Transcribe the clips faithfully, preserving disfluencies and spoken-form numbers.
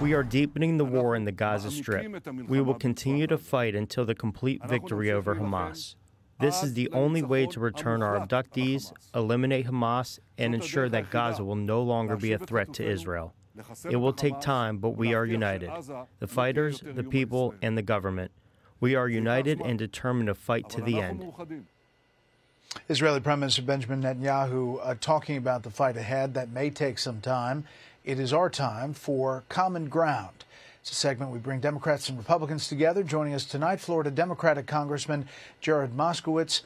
We are deepening the war in the Gaza Strip. We will continue to fight until the complete victory over Hamas. This is the only way to return our abductees, eliminate Hamas, and ensure that Gaza will no longer be a threat to Israel. It will take time, but we are united. The fighters, the people, and the government. We are united and determined to fight to the end. Israeli Prime Minister Benjamin Netanyahu uh, talking about the fight ahead that may take some time. It is our time for Common Ground. It's a segment we bring Democrats and Republicans together. Joining us tonight, Florida Democratic Congressman Jared Moskowitz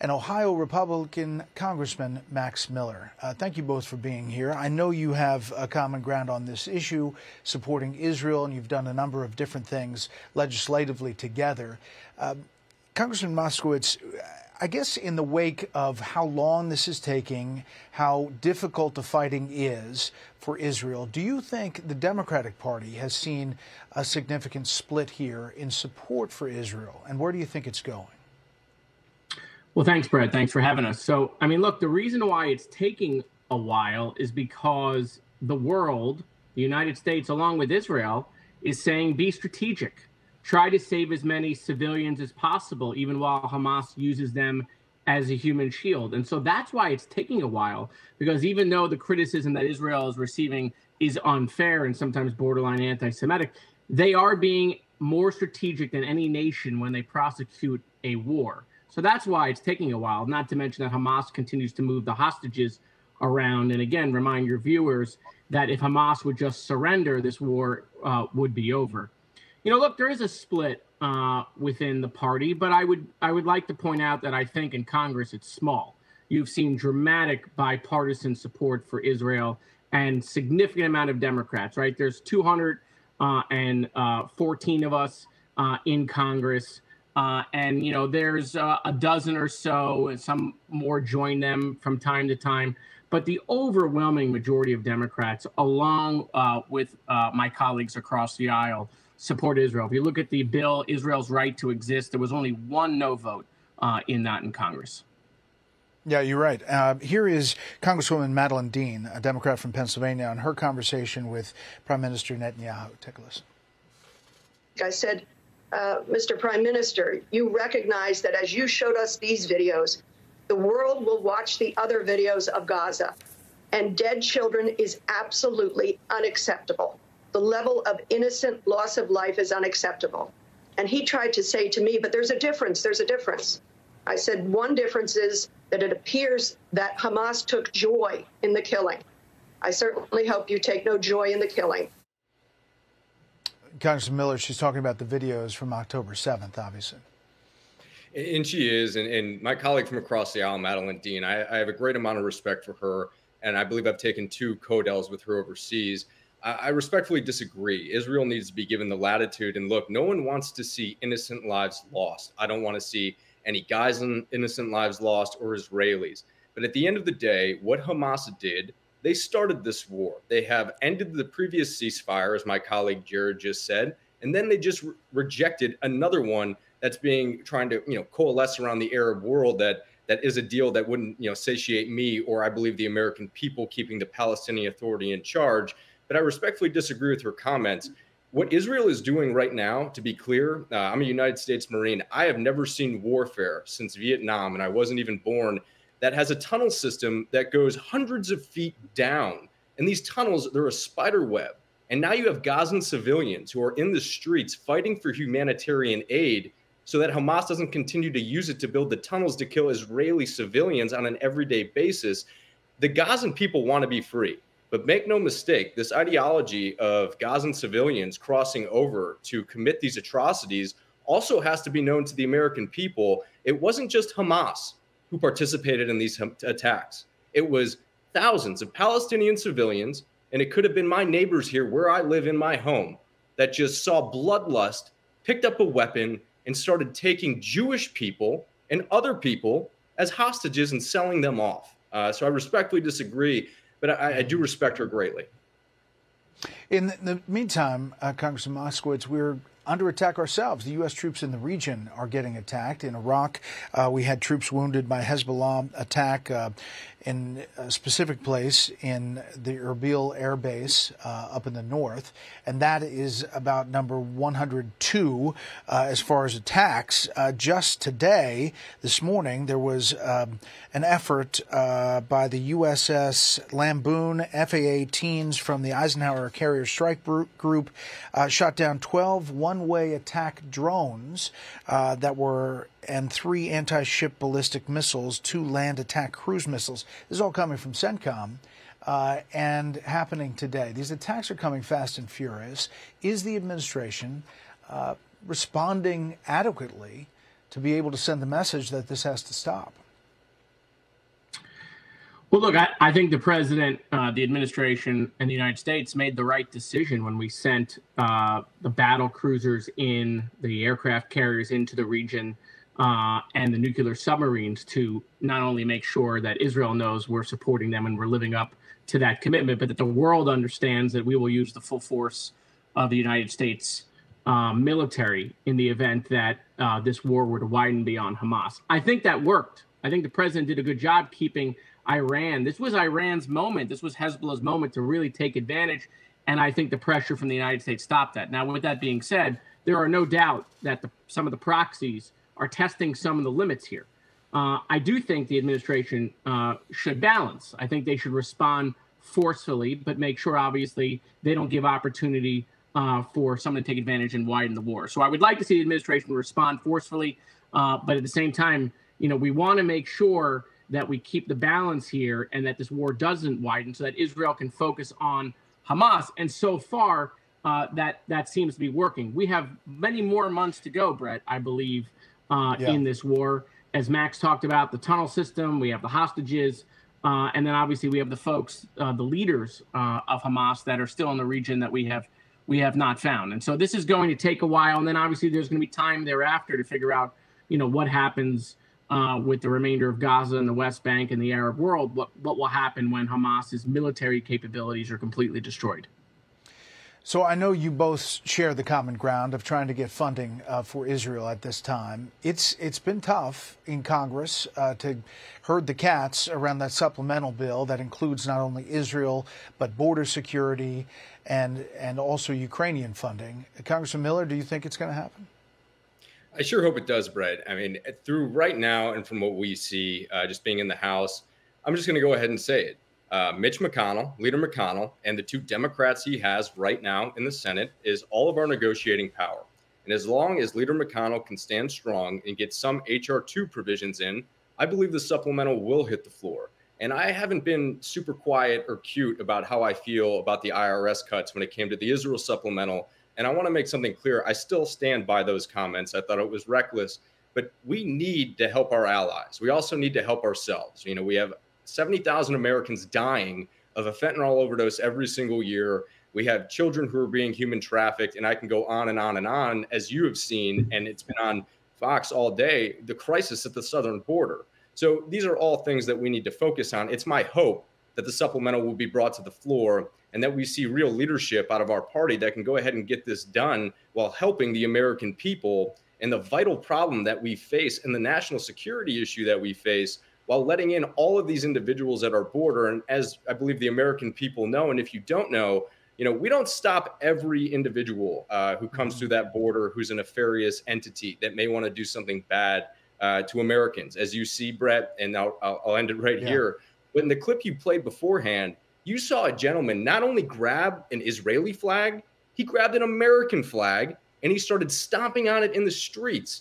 and Ohio Republican Congressman Max Miller. Uh, thank you both for being here. I know you have a common ground on this issue, supporting Israel, and you've done a number of different things legislatively together. Uh, Congressman Moskowitz, I guess in the wake of how long this is taking, how difficult the fighting is for Israel, do you think the Democratic Party has seen a significant split here in support for Israel? And where do you think it's going? Well, thanks, Bret. Thanks for having us. So, I mean, look, the reason why it's taking a while is because the world, the United States, along with Israel, is saying be strategic. Try to save as many civilians as possible, even while Hamas uses them as a human shield. And so that's why it's taking a while, because even though the criticism that Israel is receiving is unfair and sometimes borderline anti-Semitic, they are being more strategic than any nation when they prosecute a war. So that's why it's taking a while, not to mention that Hamas continues to move the hostages around. And again, remind your viewers that if Hamas would just surrender, this war uh, would be over. You know, look, there is a split uh, within the party, but I would I would like to point out that I think in Congress it's small. You've seen dramatic bipartisan support for Israel and significant amount of Democrats, right? There's two hundred fourteen of us uh, in Congress, uh, and, you know, there's uh, a dozen or so, and some more join them from time to time. But the overwhelming majority of Democrats, along uh, with uh, my colleagues across the aisle, support Israel. If you look at the bill, Israel's right to exist, there was only one no vote uh, in that in Congress. Yeah, you're right. Uh, here is Congresswoman Madeleine Dean, a Democrat from Pennsylvania, on her conversation with Prime Minister Netanyahu. Take a listen. I said, uh, Mister Prime Minister, you recognize that as you showed us these videos, the world will watch the other videos of Gaza, and dead children is absolutely unacceptable. The level of innocent loss of life is unacceptable. And he tried to say to me, but there's a difference, there's a difference. I said, one difference is that it appears that Hamas took joy in the killing. I certainly hope you take no joy in the killing. Congressman Miller, she's talking about the videos from October seventh, obviously. And she is. And, and my colleague from across the aisle, Madeleine Dean, I, I have a great amount of respect for her. And I believe I've taken two co-dels with her overseas. I respectfully disagree. Israel needs to be given the latitude. And look, no one wants to see innocent lives lost. I don't want to see any guys in innocent lives lost or Israelis. But at the end of the day, what Hamas did, they started this war. They have ended the previous ceasefire, as my colleague Jared just said, and then they just re rejected another one that's being trying to, you know, coalesce around the Arab world that that is a deal that wouldn't, you know, satiate me or I believe the American people keeping the Palestinian Authority in charge. But I respectfully disagree with her comments. What Israel is doing right now, to be clear, uh, I'm a United States Marine. I have never seen warfare since Vietnam, and I wasn't even born, that has a tunnel system that goes hundreds of feet down. And these tunnels, they're a spider web. And now you have Gazan civilians who are in the streets fighting for humanitarian aid so that Hamas doesn't continue to use it to build the tunnels to kill Israeli civilians on an everyday basis. The Gazan people want to be free. But make no mistake, this ideology of Gazan civilians crossing over to commit these atrocities also has to be known to the American people. It wasn't just Hamas who participated in these attacks. It was thousands of Palestinian civilians, and it could have been my neighbors here where I live in my home, that just saw bloodlust, picked up a weapon, and started taking Jewish people and other people as hostages and selling them off. Uh, so I respectfully disagree. But I, I do respect her greatly. In the meantime, uh, Congressman Moskowitz, we're under attack ourselves. The U S troops in the region are getting attacked. In Iraq, uh, we had troops wounded by Hezbollah attack uh, in a specific place in the Erbil Air Base uh, up in the north. And that is about number one hundred two uh, as far as attacks. Uh, just today, this morning, there was um, an effort uh, by the U S S Lamboon F A A teams from the Eisenhower Carrier Strike Group uh, shot down twelve one-way attack drones uh, that were and three anti-ship ballistic missiles, two land attack cruise missiles. This is all coming from CENTCOM uh, and happening today. These attacks are coming fast and furious. Is the administration uh, responding adequately to be able to send the message that this has to stop? Well, look, I, I think the president, uh, the administration, and the United States made the right decision when we sent uh, the battle cruisers in, the aircraft carriers into the region, Uh, and the nuclear submarines to not only make sure that Israel knows we're supporting them and we're living up to that commitment, but that the world understands that we will use the full force of the United States uh, military in the event that uh, this war were to widen beyond Hamas. I think that worked. I think the president did a good job keeping Iran. This was Iran's moment. This was Hezbollah's moment to really take advantage. And I think the pressure from the United States stopped that. Now, with that being said, there are no doubt that the, some of the proxies are testing some of the limits here. Uh, I do think the administration uh, should balance. I think they should respond forcefully, but make sure, obviously, they don't give opportunity uh, for someone to take advantage and widen the war. So I would like to see the administration respond forcefully, uh, but at the same time, you know, we want to make sure that we keep the balance here and that this war doesn't widen so that Israel can focus on Hamas. And so far, uh, that, that seems to be working. We have many more months to go, Bret, I believe, Uh, yeah. in this war. As Max talked about, the tunnel system, we have the hostages, uh, and then obviously we have the folks, uh, the leaders uh, of Hamas that are still in the region that we have we have not found. And so this is going to take a while, and then obviously there's going to be time thereafter to figure out, you know, what happens uh, with the remainder of Gaza and the West Bank and the Arab world, what, what will happen when Hamas's military capabilities are completely destroyed. So I know you both share the common ground of trying to get funding uh, for Israel at this time. It's it's been tough in Congress uh, to herd the cats around that supplemental bill that includes not only Israel but border security and and also Ukrainian funding. Congressman Miller, do you think it's going to happen? I sure hope it does, Brett. I mean, through right now and from what we see, uh, just being in the House, I'm just going to go ahead and say it. Uh, Mitch McConnell, Leader McConnell, and the two Democrats he has right now in the Senate is all of our negotiating power. And as long as Leader McConnell can stand strong and get some H R two provisions in, I believe the supplemental will hit the floor. And I haven't been super quiet or cute about how I feel about the I R S cuts when it came to the Israel supplemental. And I want to make something clear. I still stand by those comments. I thought it was reckless, but we need to help our allies. We also need to help ourselves. You know, we have seventy thousand Americans dying of a fentanyl overdose every single year. We have children who are being human trafficked, and I can go on and on and on, as you have seen, and it's been on Fox all day, the crisis at the southern border. So these are all things that we need to focus on. It's my hope that the supplemental will be brought to the floor and that we see real leadership out of our party that can go ahead and get this done while helping the American people and the vital problem that we face and the national security issue that we face, while letting in all of these individuals at our border. And as I believe the American people know, and if you don't know, you know, we don't stop every individual uh, who comes through that border, who's a nefarious entity that may want to do something bad uh, to Americans. As you see, Brett, and I'll, I'll end it right yeah. here. But in the clip you played beforehand, you saw a gentleman not only grab an Israeli flag, he grabbed an American flag and he started stomping on it in the streets.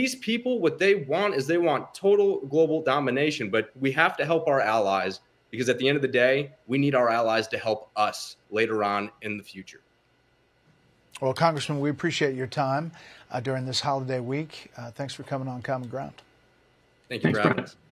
These people, what they want is they want total global domination, but we have to help our allies because at the end of the day, we need our allies to help us later on in the future. Well, Congressman, we appreciate your time uh, during this holiday week. Uh, thanks for coming on Common Ground. Thank you, Brad.